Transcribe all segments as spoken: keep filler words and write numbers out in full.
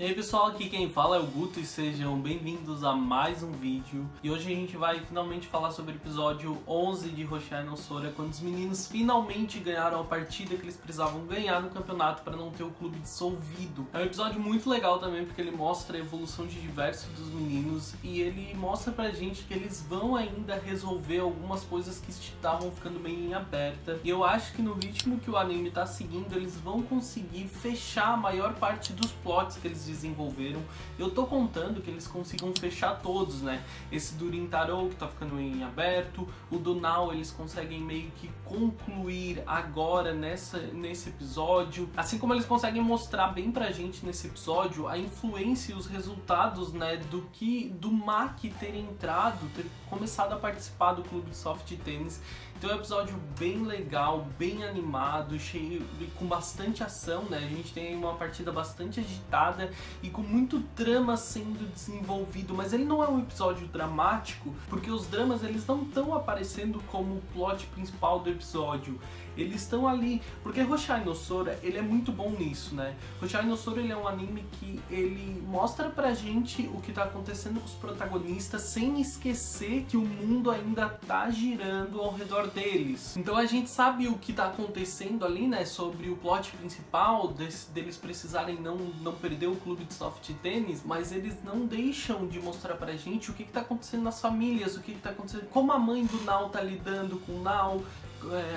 E aí pessoal, aqui quem fala é o Guto e sejam bem-vindos a mais um vídeo. E hoje a gente vai finalmente falar sobre o episódio onze de Hoshiai no Sora, quando os meninos finalmente ganharam a partida que eles precisavam ganhar no campeonato para não ter o clube dissolvido. É um episódio muito legal também porque ele mostra a evolução de diversos dos meninos e ele mostra pra gente que eles vão ainda resolver algumas coisas que estavam ficando bem em aberta. E eu acho que no ritmo que o anime tá seguindo, eles vão conseguir fechar a maior parte dos plots que eles desenvolveram. Eu tô contando que eles consigam fechar todos, né? Esse do Rintarou que tá ficando em aberto, o do Nao eles conseguem meio que concluir agora nessa, nesse episódio, assim como eles conseguem mostrar bem pra gente nesse episódio a influência e os resultados, né, do que do Maki ter entrado, ter começado a participar do clube de soft tênis. Então é um episódio bem legal, bem animado, cheio, com bastante ação, né? A gente tem uma partida bastante agitada e com muito drama sendo desenvolvido, mas ele não é um episódio dramático, porque os dramas eles não estão aparecendo como o plot principal do episódio. Eles estão ali, porque Hoshiai no Sora, ele é muito bom nisso, né? Hoshiai no Sora, ele é um anime que ele mostra pra gente o que tá acontecendo com os protagonistas, sem esquecer que o mundo ainda tá girando ao redor deles. Então a gente sabe o que tá acontecendo ali, né? Sobre o plot principal, desse, deles precisarem não, não perder o clube de soft tênis, mas eles não deixam de mostrar pra gente o que que tá acontecendo nas famílias, o que que tá acontecendo, como a mãe do Nao tá lidando com o Nao,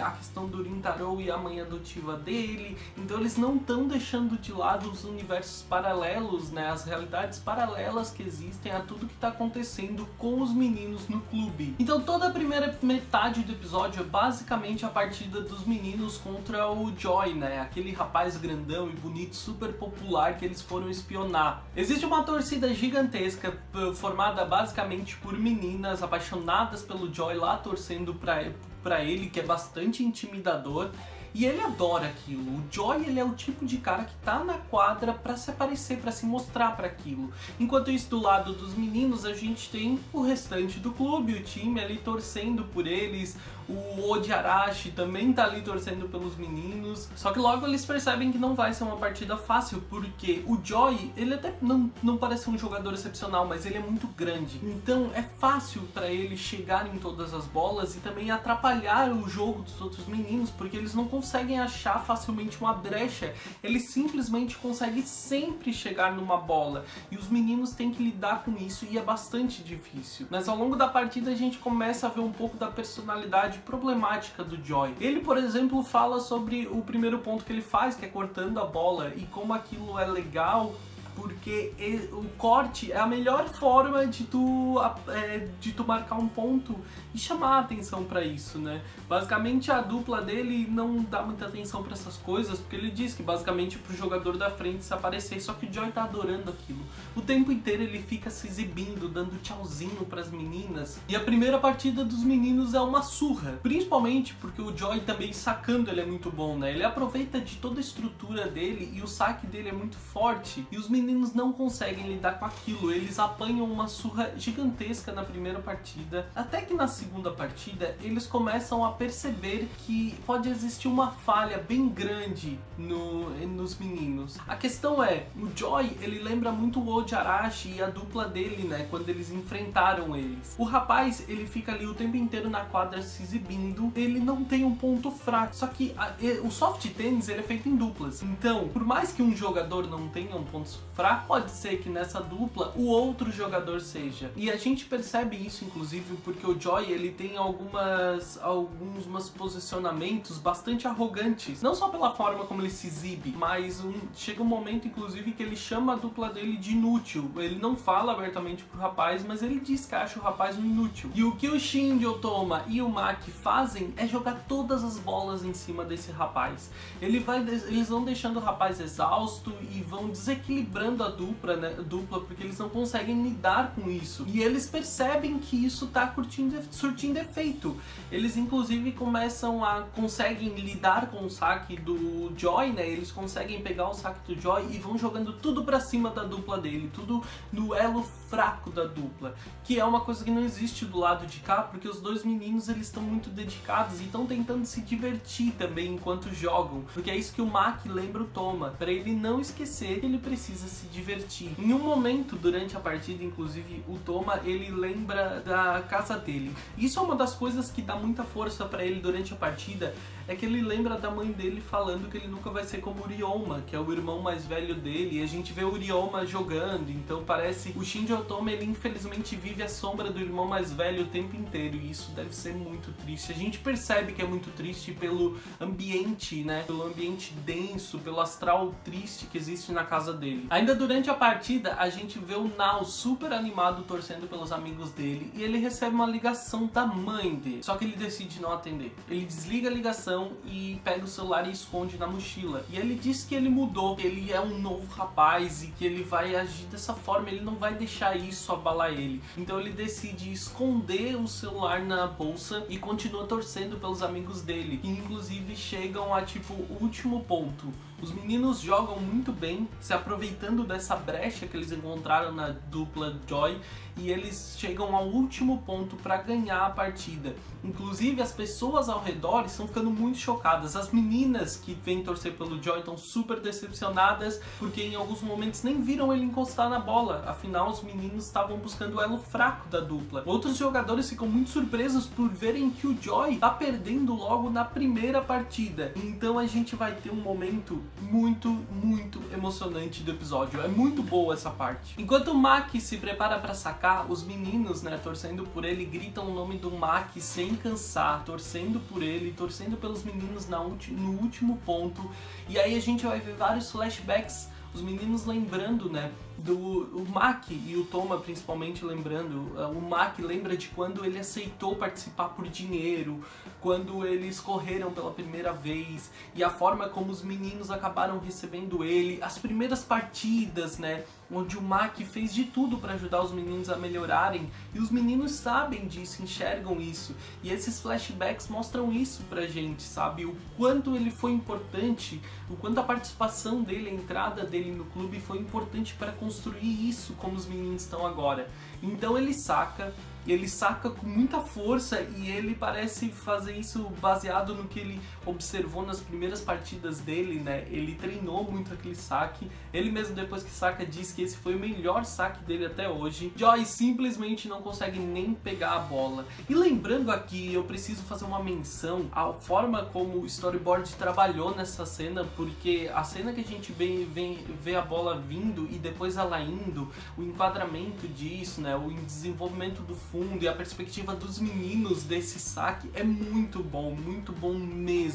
a questão do Rintarou e a mãe adotiva dele. Então eles não estão deixando de lado os universos paralelos, né, as realidades paralelas que existem a tudo que está acontecendo com os meninos no clube. Então toda a primeira metade do episódio é basicamente a partida dos meninos contra o Joy, né, aquele rapaz grandão e bonito, super popular que eles foram espionar. Existe uma torcida gigantesca formada basicamente por meninas apaixonadas pelo Joy lá torcendo para pra ele, que é bastante intimidador. E ele adora aquilo. O Joy, ele é o tipo de cara que tá na quadra pra se aparecer, pra se mostrar pra aquilo. Enquanto isso, do lado dos meninos, a gente tem o restante do clube, o time ali torcendo por eles. O Ōji Arashi também tá ali torcendo pelos meninos. Só que logo eles percebem que não vai ser uma partida fácil, porque o Joy, ele até não, não parece um jogador excepcional, mas ele é muito grande. Então é fácil pra ele chegar em todas as bolas e também atrapalhar o jogo dos outros meninos, porque eles não conseguem conseguem achar facilmente uma brecha, ele simplesmente consegue sempre chegar numa bola, e os meninos têm que lidar com isso, e é bastante difícil. Mas ao longo da partida a gente começa a ver um pouco da personalidade problemática do Joy. Ele, por exemplo, fala sobre o primeiro ponto que ele faz, que é cortando a bola, e como aquilo é legal, porque o corte é a melhor forma de tu, é, de tu marcar um ponto e chamar a atenção pra isso, né? Basicamente a dupla dele não dá muita atenção pra essas coisas, porque ele diz que basicamente pro jogador da frente se aparecer, só que o Joy tá adorando aquilo. O tempo inteiro ele fica se exibindo, dando tchauzinho pras meninas, e a primeira partida dos meninos é uma surra, principalmente porque o Joy também sacando ele é muito bom, né? Ele aproveita de toda a estrutura dele e o saque dele é muito forte, e os meninos Os meninos não conseguem lidar com aquilo, eles apanham uma surra gigantesca na primeira partida, até que na segunda partida eles começam a perceber que pode existir uma falha bem grande no, nos meninos. A questão é, o Joy, ele lembra muito o Ōji Arashi e a dupla dele, né, quando eles enfrentaram eles. O rapaz, ele fica ali o tempo inteiro na quadra se exibindo, ele não tem um ponto fraco, só que a, o soft tênis ele é feito em duplas, então por mais que um jogador não tenha um ponto fraco, fraco, pode ser que nessa dupla o outro jogador seja. E a gente percebe isso, inclusive, porque o Joy ele tem algumas, alguns posicionamentos bastante arrogantes. Não só pela forma como ele se exibe, mas um, chega um momento, inclusive, que ele chama a dupla dele de inútil. Ele não fala abertamente pro rapaz, mas ele diz que acha o rapaz um inútil. E o que o Shinji Otome e o Maki fazem é jogar todas as bolas em cima desse rapaz. Ele vai, eles vão deixando o rapaz exausto e vão desequilibrando a dupla, né, dupla, porque eles não conseguem lidar com isso. E eles percebem que isso tá curtindo, surtindo efeito. Eles, inclusive, começam a... conseguem lidar com o saque do Joy, né? Eles conseguem pegar o saque do Joy e vão jogando tudo pra cima da dupla dele. Tudo no elo fraco da dupla. Que é uma coisa que não existe do lado de cá, porque os dois meninos, eles estão muito dedicados e estão tentando se divertir também enquanto jogam. Porque é isso que o Maki lembra o Tōma. Pra ele não esquecer que ele precisa se divertir, divertir. Em um momento durante a partida, inclusive, o Tōma, ele lembra da casa dele. Isso é uma das coisas que dá muita força pra ele durante a partida, é que ele lembra da mãe dele falando que ele nunca vai ser como o Urioma, que é o irmão mais velho dele, e a gente vê o Urioma jogando, então parece... O Shinji Otome, ele infelizmente vive a sombra do irmão mais velho o tempo inteiro, e isso deve ser muito triste. A gente percebe que é muito triste pelo ambiente, né? Pelo ambiente denso, pelo astral triste que existe na casa dele. Ainda durante a partida, a gente vê o Nao super animado torcendo pelos amigos dele, e ele recebe uma ligação da mãe dele, só que ele decide não atender. Ele desliga a ligação e pega o celular e esconde na mochila. E ele diz que ele mudou, que ele é um novo rapaz e que ele vai agir dessa forma, ele não vai deixar isso abalar ele. Então ele decide esconder o celular na bolsa e continua torcendo pelos amigos dele, que inclusive chegam a tipo o último ponto. Os meninos jogam muito bem, se aproveitando dessa brecha que eles encontraram na dupla Joy, e eles chegam ao último ponto para ganhar a partida. Inclusive as pessoas ao redor estão ficando muito chocadas. As meninas que vêm torcer pelo Joy estão super decepcionadas, porque em alguns momentos nem viram ele encostar na bola, afinal os meninos estavam buscando o elo fraco da dupla. Outros jogadores ficam muito surpresos por verem que o Joy tá perdendo logo na primeira partida. Então a gente vai ter um momento muito, muito emocionante do episódio. É muito boa essa parte. Enquanto o Maki se prepara para sacar, os meninos, né, torcendo por ele, gritam o nome do Maki sem cansar, torcendo por ele, torcendo pelos meninos na no último ponto. E aí a gente vai ver vários flashbacks, os meninos lembrando, né, do o Maki, e o Tōma principalmente lembrando. O Maki lembra de quando ele aceitou participar por dinheiro, quando eles correram pela primeira vez, e a forma como os meninos acabaram recebendo ele, as primeiras partidas, né, onde o Maki fez de tudo para ajudar os meninos a melhorarem, e os meninos sabem disso, enxergam isso, e esses flashbacks mostram isso pra gente, sabe, o quanto ele foi importante, o quanto a participação dele, a entrada dele no clube foi importante para construir isso como os meninos estão agora. Então ele saca, ele saca com muita força, e ele parece fazer isso baseado no que ele observou nas primeiras partidas dele, né? Ele treinou muito aquele saque, ele mesmo depois que saca diz que esse foi o melhor saque dele até hoje. Joy simplesmente não consegue nem pegar a bola. E lembrando aqui, eu preciso fazer uma menção à forma como o storyboard trabalhou nessa cena, porque a cena que a gente vê, vê, vê a bola vindo e depois ela indo, o enquadramento disso, né? O desenvolvimento do fundo e a perspectiva dos meninos desse saque é muito bom, muito bom mesmo.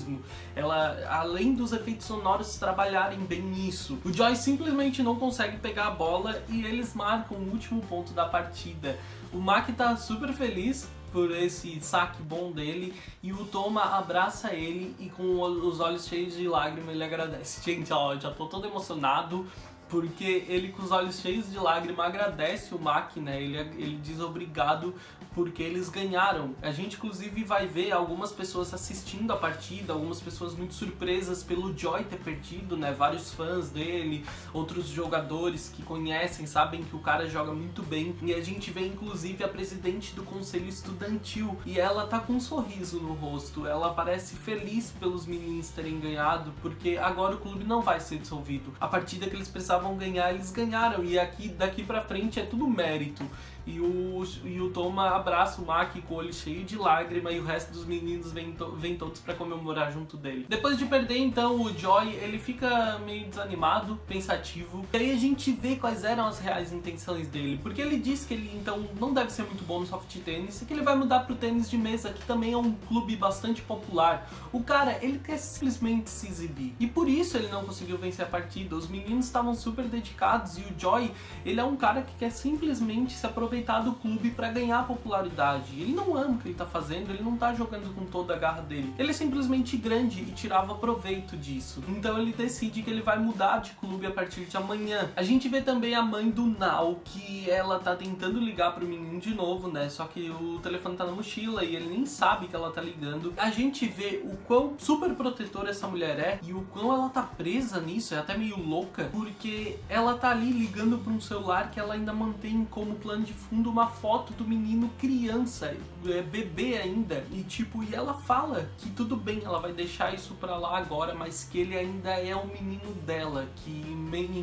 Ela, além dos efeitos sonoros trabalharem bem isso, o Joy simplesmente não consegue pegar a bola e eles marcam o último ponto da partida. O Maki tá super feliz por esse saque bom dele, e o Tōma abraça ele e com os olhos cheios de lágrimas ele agradece. Gente, ó, já tô todo emocionado, porque ele com os olhos cheios de lágrima agradece o Maki, né? Ele, ele diz obrigado porque eles ganharam. A gente inclusive vai ver algumas pessoas assistindo a partida, algumas pessoas muito surpresas pelo Joy ter perdido, né? Vários fãs dele, outros jogadores que conhecem, sabem que o cara joga muito bem. E a gente vê inclusive a presidente do conselho estudantil, e ela tá com um sorriso no rosto. Ela parece feliz pelos meninos terem ganhado, porque agora o clube não vai ser dissolvido. A partida que eles precisavam vão ganhar, eles ganharam, e aqui daqui pra frente é tudo mérito. E o, e o Tōma abraça o Maki com o olho cheio de lágrima, e o resto dos meninos vem, to, vem todos pra comemorar junto dele. Depois de perder, então, o Joy, ele fica meio desanimado, pensativo. E aí a gente vê quais eram as reais intenções dele, porque ele diz que ele, então, não deve ser muito bom no soft tênis, e que ele vai mudar pro tênis de mesa, que também é um clube bastante popular. O cara, ele quer simplesmente se exibir, e por isso ele não conseguiu vencer a partida. Os meninos estavam super dedicados, e o Joy, ele é um cara que quer simplesmente se aproveitar do clube para ganhar popularidade. Ele não ama o que ele tá fazendo, ele não tá jogando com toda a garra dele. Ele é simplesmente grande e tirava proveito disso. Então ele decide que ele vai mudar de clube a partir de amanhã. A gente vê também a mãe do Nao, que ela tá tentando ligar pro menino de novo, né? Só que o telefone tá na mochila e ele nem sabe que ela tá ligando. A gente vê o quão super protetora essa mulher é e o quão ela tá presa nisso, é até meio louca, porque ela tá ali ligando pra um celular que ela ainda mantém como plano de fundo uma foto do menino criança, é, bebê ainda, e tipo, e ela fala que tudo bem, ela vai deixar isso pra lá agora, mas que ele ainda é o menino dela, que em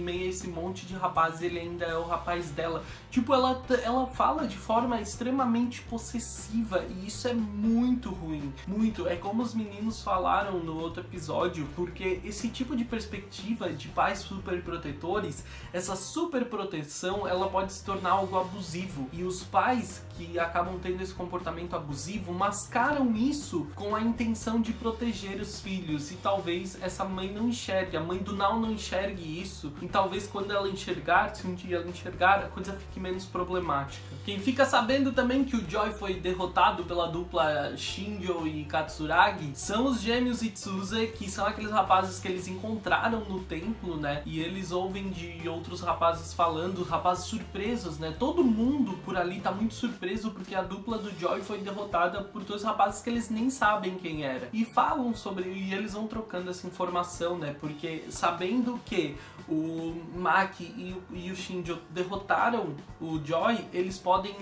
meio a esse monte de rapaz, ele ainda é o rapaz dela. Tipo, ela, ela fala de forma extremamente possessiva, e isso é muito ruim, muito. É como os meninos falaram no outro episódio, porque esse tipo de perspectiva de pais super protetores, essa super proteção, ela pode se tornar algo abusivo, e os pais que acabam tendo esse comportamento abusivo mascaram isso com a intenção de proteger os filhos, e talvez essa mãe não enxergue, a mãe do Nao não enxergue isso, e talvez quando ela enxergar, se um dia ela enxergar, a coisa fique menos problemática. Quem fica sabendo também que o Joy foi derrotado pela dupla Shinjō e Katsuragi são os gêmeos Itsuza, que são aqueles rapazes que eles encontraram no templo, né, e eles ouvem de outros rapazes falando, rapazes surpresos, né, todo mundo por ali tá muito surpreso porque a dupla do Joy foi derrotada por dois rapazes que eles nem sabem quem era, e falam sobre, e eles vão trocando essa informação, né, porque sabendo que o Maki e, e o Shinjō derrotaram o Joy, eles podem,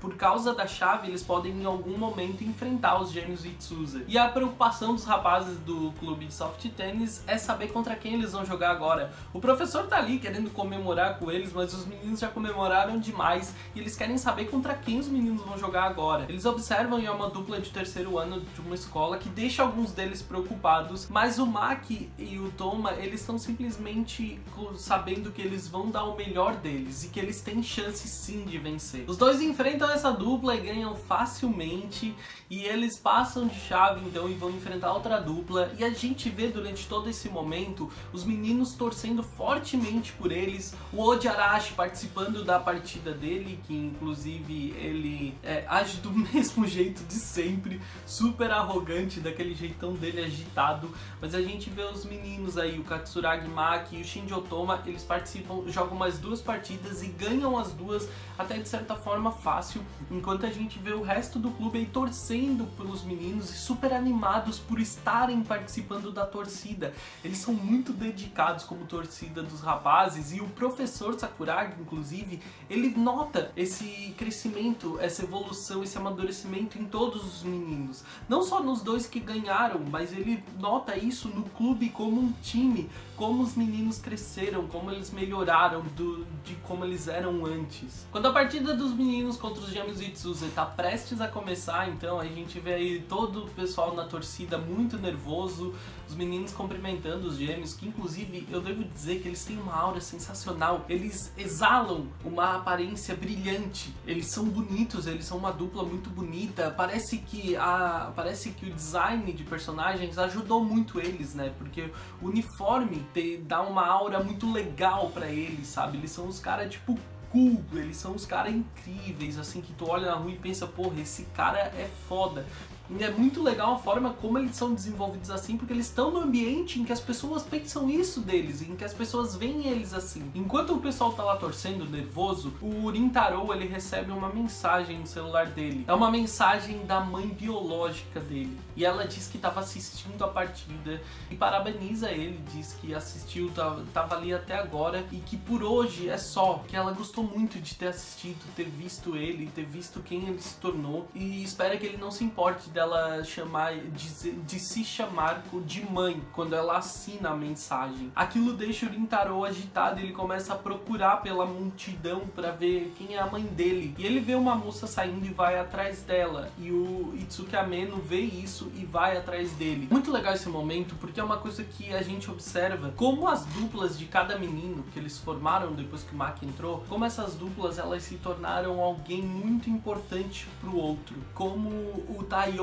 por causa da chave, eles podem em algum momento enfrentar os gêmeos Itsuza. E a preocupação dos rapazes do clube de soft tennis é saber contra quem eles vão jogar agora. O professor tá ali querendo comemorar com eles, mas os meninos já comemoraram demais e eles querem saber contra quem os meninos vão jogar agora. Eles observam, e é uma dupla de terceiro ano de uma escola, que deixa alguns deles preocupados, mas o Maki e o Tōma, eles estão simplesmente sabendo que eles vão dar o melhor deles e que eles têm chance sim de vencer. Os dois enfrentam essa dupla e ganham facilmente, e eles passam de chave então e vão enfrentar outra dupla, e a gente vê durante todo esse momento os meninos torcendo fortemente por eles, o Ōji Arashi participando da partida dele, que inclusive ele é, age do mesmo jeito de sempre, super arrogante, daquele jeitão dele agitado, mas a gente vê os meninos aí, o Katsuragi, Maki e o Shinji Otome, eles participam, jogam mais duas partidas e ganham as duas até de certa forma fácil, enquanto a gente vê o resto do clube aí torcendo pelos meninos e super animados por estarem participando da torcida. Eles são muito dedicados como torcida dos rapazes, e o professor Sakuragi, inclusive, ele nota esse crescimento, essa evolução, esse amadurecimento em todos os meninos. Não só nos dois que ganharam, mas ele nota isso no clube como um time, como os meninos cresceram, como eles melhoraram do, de como eles eram antes. Quando a partida dos meninos contra os gêmeos Itsuza tá prestes a começar, então a gente vê aí todo o pessoal na torcida muito nervoso, os meninos cumprimentando os gêmeos, que inclusive eu devo dizer que eles têm uma aura sensacional, eles exalam uma aparência brilhante, eles são bonitos, eles são uma dupla muito bonita, parece que, a, parece que o design de personagens ajudou muito eles, né, porque o uniforme te, dá uma aura muito legal pra eles, sabe, eles são os caras tipo... cool, eles são uns caras incríveis, assim, que tu olha na rua e pensa, porra, esse cara é foda. E é muito legal a forma como eles são desenvolvidos assim, porque eles estão no ambiente em que as pessoas pensam isso deles, em que as pessoas veem eles assim. Enquanto o pessoal tá lá torcendo, nervoso, o Rintarou, ele recebe uma mensagem no celular dele. É uma mensagem da mãe biológica dele. E ela diz que tava assistindo a partida e parabeniza ele, diz que assistiu, tava ali até agora e que por hoje é só, que ela gostou muito de ter assistido, ter visto ele, ter visto quem ele se tornou, e espera que ele não se importe dela chamar, de, de se chamar de mãe quando ela assina a mensagem. Aquilo deixa o Rintarou agitado, ele começa a procurar pela multidão para ver quem é a mãe dele, e ele vê uma moça saindo e vai atrás dela, e o Mitsuki Ameno vê isso e vai atrás dele. Muito legal esse momento, porque é uma coisa que a gente observa como as duplas de cada menino que eles formaram depois que o Maki entrou, como essas duplas elas se tornaram alguém muito importante pro outro, como o Taiyo.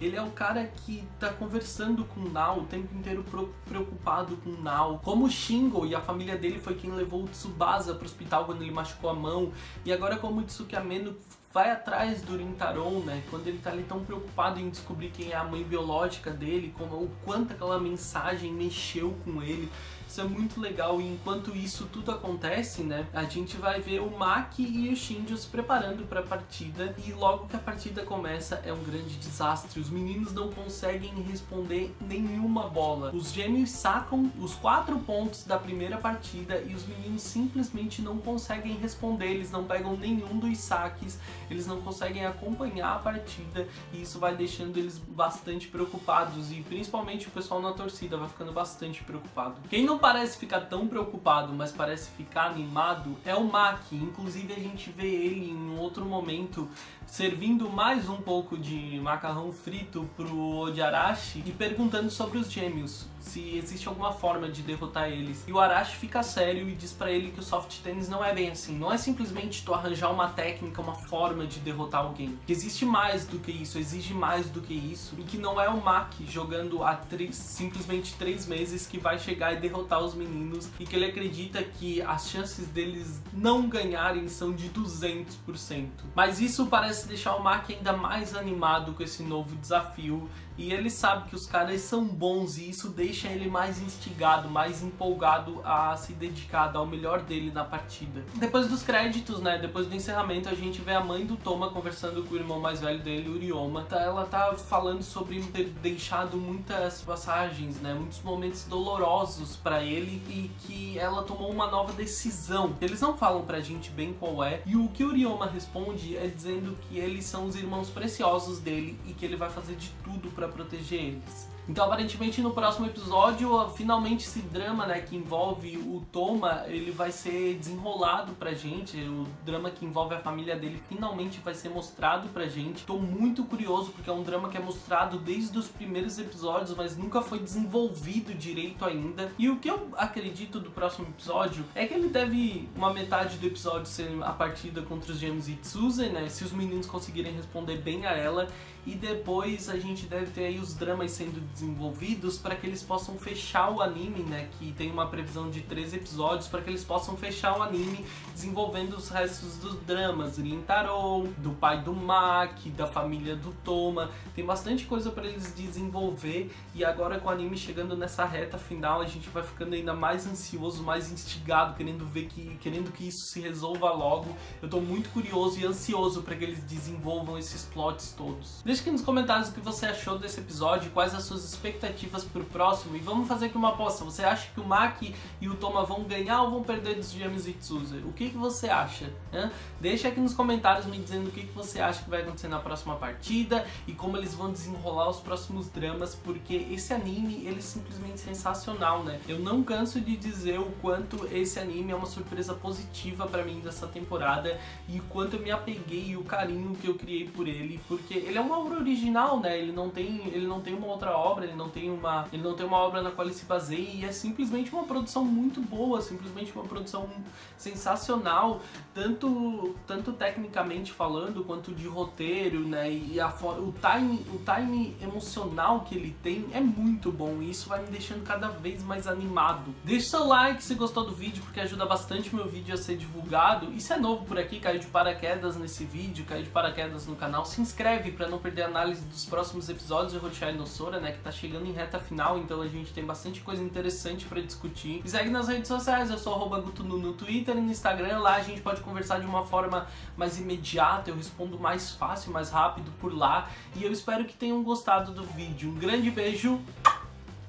Ele é o cara que tá conversando com o Nao o tempo inteiro, preocupado com o Nao. Como o Shingo e a família dele foi quem levou o Tsubasa pro hospital quando ele machucou a mão. E agora como o Mitsuki Ameno vai atrás do Rintarou, né? Quando ele tá ali tão preocupado em descobrir quem é a mãe biológica dele, como, o quanto aquela mensagem mexeu com ele. Isso é muito legal, e enquanto isso tudo acontece, né, a gente vai ver o Maki e o Shinjō se preparando para a partida, e logo que a partida começa é um grande desastre. Os meninos não conseguem responder nenhuma bola. Os gêmeos sacam os quatro pontos da primeira partida e os meninos simplesmente não conseguem responder, eles não pegam nenhum dos saques, eles não conseguem acompanhar a partida, e isso vai deixando eles bastante preocupados, e principalmente o pessoal na torcida vai ficando bastante preocupado. Quem não parece ficar tão preocupado, mas parece ficar animado, é o Maki. Inclusive a gente vê ele em outro momento servindo mais um pouco de macarrão frito pro Ōji Arashi e perguntando sobre os gêmeos, se existe alguma forma de derrotar eles. E o Arashi fica sério e diz pra ele que o soft tennis não é bem assim, não é simplesmente tu arranjar uma técnica, uma forma de derrotar alguém, que existe mais do que isso, exige mais do que isso, e que não é o Maki jogando há três, simplesmente três meses que vai chegar e derrotar os meninos, e que ele acredita que as chances deles não ganharem são de duzentos por cento. Mas isso parece deixar o Maki ainda mais animado com esse novo desafio, e ele sabe que os caras são bons, e isso deixa ele mais instigado, mais empolgado a se dedicar, a dar o melhor dele na partida. Depois dos créditos, né, depois do encerramento, a gente vê a mãe do Tōma conversando com o irmão mais velho dele, o Urioma. Ela tá falando sobre ter deixado muitas passagens, né, muitos momentos dolorosos pra ele, e que ela tomou uma nova decisão. Eles não falam pra gente bem qual é, e o que o Ryoma responde é dizendo que eles são os irmãos preciosos dele e que ele vai fazer de tudo pra proteger eles. Então aparentemente no próximo episódio, finalmente esse drama, né, que envolve o Tōma, ele vai ser desenrolado pra gente, o drama que envolve a família dele finalmente vai ser mostrado pra gente. Tô muito curioso porque é um drama que é mostrado desde os primeiros episódios, mas nunca foi desenvolvido direito ainda. E o que eu acredito do próximo episódio é que ele deve, uma metade do episódio, ser a partida contra os gêmeos Itsuza, né, se os meninos conseguirem responder bem a ela, e depois a gente deve ter aí os dramas sendo desenvolvidos para que eles possam fechar o anime, né, que tem uma previsão de três episódios, para que eles possam fechar o anime desenvolvendo os restos dos dramas, Rintarou, do pai do Maki, da família do Tōma. Tem bastante coisa para eles desenvolver, e agora com o anime chegando nessa reta final, a gente vai ficando ainda mais ansioso, mais instigado, querendo ver que, querendo que isso se resolva logo. Eu tô muito curioso e ansioso para que eles desenvolvam esses plots todos. Deixa aqui nos comentários o que você achou desse episódio, quais as suas expectativas pro próximo, e vamos fazer aqui uma aposta. Você acha que o Maki e o Tōma vão ganhar ou vão perder dos gêmeos Itsuza? O que que você acha? Hã? Deixa aqui nos comentários me dizendo o que que você acha que vai acontecer na próxima partida e como eles vão desenrolar os próximos dramas, porque esse anime, ele é simplesmente sensacional, né? Eu não canso de dizer o quanto esse anime é uma surpresa positiva pra mim dessa temporada, e o quanto eu me apeguei e o carinho que eu criei por ele, porque ele é uma obra original, né? Ele não tem, ele não tem uma outra obra obra, ele não tem uma, ele não tem uma obra na qual ele se baseia, e é simplesmente uma produção muito boa, simplesmente uma produção sensacional, tanto, tanto tecnicamente falando, quanto de roteiro, né, e a, o, time, o time emocional que ele tem é muito bom, e isso vai me deixando cada vez mais animado. Deixe seu like se gostou do vídeo, porque ajuda bastante meu vídeo a ser divulgado, e se é novo por aqui, caiu de paraquedas nesse vídeo, caiu de paraquedas no canal, se inscreve para não perder a análise dos próximos episódios de Hoshiai no Sora, né, que tá chegando em reta final, então a gente tem bastante coisa interessante pra discutir. Me segue nas redes sociais, eu sou arroba gutunu no Twitter e no Instagram, lá a gente pode conversar de uma forma mais imediata, eu respondo mais fácil, mais rápido por lá, e eu espero que tenham gostado do vídeo. Um grande beijo,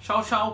tchau, tchau!